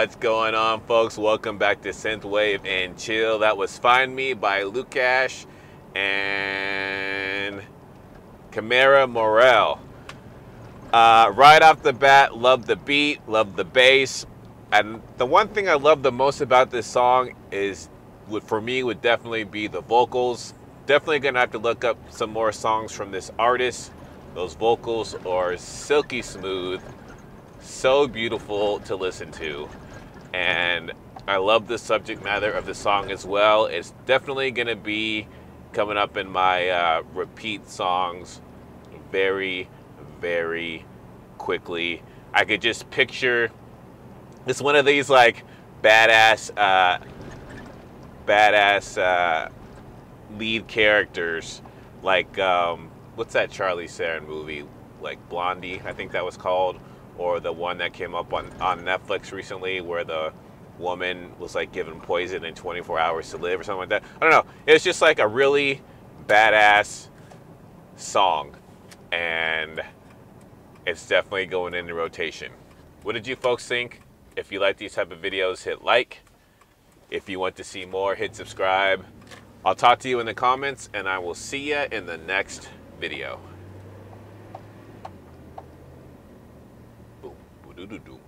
What's going on, folks? Welcome back to Synthwave and Chill. That was Find Me by Lukhash and Kimera Morrell. Right off the bat, love the beat, love the bass. And the one thing I love the most about this song is, for me, would definitely be the vocals. Definitely gonna have to look up some more songs from this artist. Those vocals are silky smooth, so beautiful to listen to, and I love the subject matter of the song as well. It's definitely gonna be coming up in my repeat songs very, very quickly. I could just picture it's one of these like badass lead characters, like what's that Charlie Theron movie, like Blondie, I think that was called, or the one that came up on Netflix recently where the woman was like given poison and 24 hours to live or something like that. I don't know. It's just like a really badass song, and it's definitely going into rotation. What did you folks think? If you like these type of videos, hit like. If you want to see more, hit subscribe. I'll talk to you in the comments, and I will see you in the next video. Do do do.